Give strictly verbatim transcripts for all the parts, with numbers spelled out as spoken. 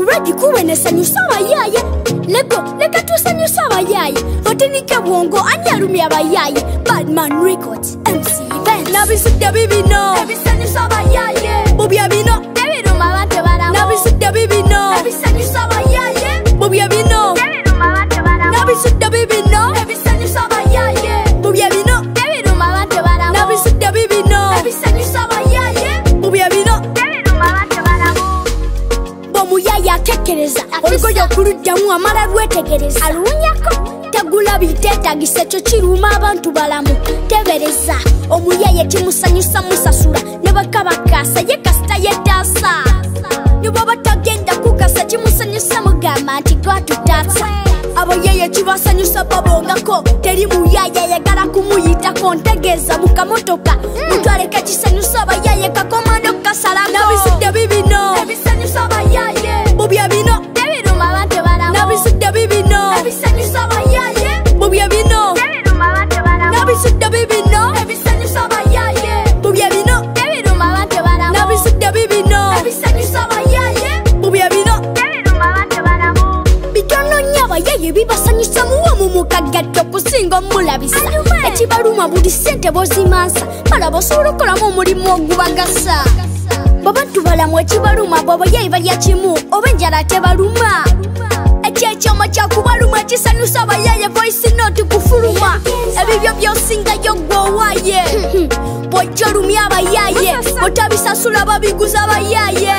Uradi kuwe nesanyu sawa yaye Lego, lekatu sanyu sawa yaye Hotenike wongo, anyarumi ya yaye Badman Records, M C Events Nabisik ya bibi no Ebi sanyu sawa yaye Bobi ya bino Dewi ruma wate wadamo Nabisik ya bibi no Ebi sanyu sawa yaye Bobi ya bino Dewi ruma wate wadamo Nabisik ya bibi no Ebi sanyu sawa yaye Bobi ya bino Dewi ruma wate wadamo Nabisik ya bibi no Ebi sanyu sawa yaye Bobi ya bino Dewi ruma wate wadamo Bomu yaya tekereza Orgoja kurudja mua mararwe tekereza Aluunyako Tegula biteta gisecho chiruma abantu balamu Tevereza Omu yaya timusanyusa musasura Nebakabakasa yekasta yetasa Nibaba tagenda kukasa timusanyusa mugama Ntigwa tutasa Abo yaya chivasanyusa babongako Terimu yaya yagara kumuyita kontegeza Mukamotoka Mutware kachisanyusa bayaye kakomando kasalako Nabisik ya bibi no Ebisanyusa bayaye Bobi ya bino Dewi ruma wate wadamo Nabisik ya bibi no Ebisanyusa bayaye Bobi ya bino Dewi ruma wate wadamo Nabisik ya bibi no Ebisanyusa bayaye Bobi ya bino Dewi ruma wate wadamo Nabisik ya bibi no Ebisanyusa bayaye Bobi ya bino Dewi ruma wate wadamo Bitono nyawa yaye bibasanyusa muwamu mukagato kusingo mulabisa Etibaruma budi sente bozimansa Malabosuru kolamu mulimu ogubagasa Babatu balamu ekibaluma bobo yaibalya kimu oba enjala tebaluma ekyekyoma kyakubaluma kisanyusa abayaye voice note kufuluma ebibyo byosinga yogwowaye bwojolumya abayaye otabisasula babiguza abayaye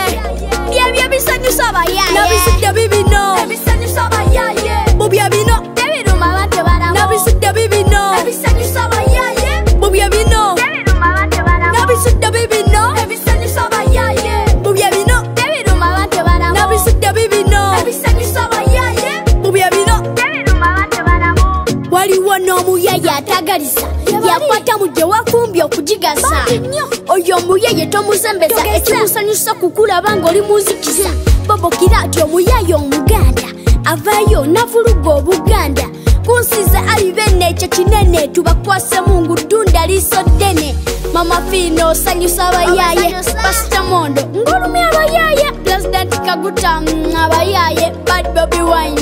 byebyo bisanyusa abayaye Nabisik ya bibi no ebisanyusa abayaye Bobi ya bino Debiruma wate wadamo Nabisik ya bibi no ebisanyusa abayaye Bobi ya bino Debiruma wate wadamo Nabisik ya bibi no Omu yaya atagarisa Yakwata muje wafumbyo kujigasa Oyo omu yaya tomuzembeza Ekimusanyusa kukula bango limuzikisa Bobo kirati omu yaya omuganda Avayo navulugo obuganda Kunsize alivene ekyo kinene Tubakwase mungu tunda liso dene Mama Fino sanyusa abayaye Pastor Mondo ngolumya abayaye President Kaguta abayaye Bad Baby Wine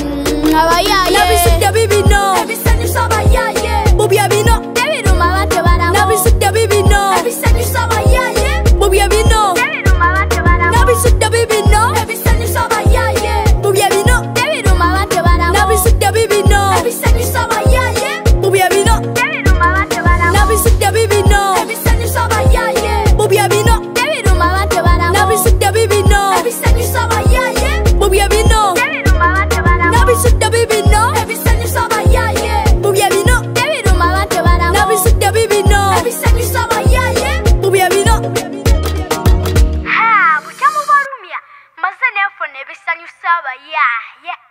abayaye Nabisik ya bibi no Ebisanyusa abayaye Bobi ya bino Dewi ruma wate wadamo Nabisik ya bibi no Ebisanyusa abayaye Bobi ya bino Dewi ruma wate wadamo Nabisik ya bibi no Ebisanyusa abayaye Bobi ya bino Dewi ruma wate wadamo Nabisik ya bibi no Ebisanyusa abayaye Bobi ya bino Dewi ruma wate wadamo Nabisik ya bibi no Ebisanyusa abayaye Bobi ya bino Dewi ruma wate wadamo Nabisik ya bibi no Ebisanyusa abayaye Bobi ya bino Nabisik ya bibi no ebisanyusa abayaye Bobi ya bino Dewi ruma wate wadamo Nabisik ya bibi no ebisanyusa abayaye Bobi ya bino Ha buchamu barumya mazane fone ebisanyusa abayaye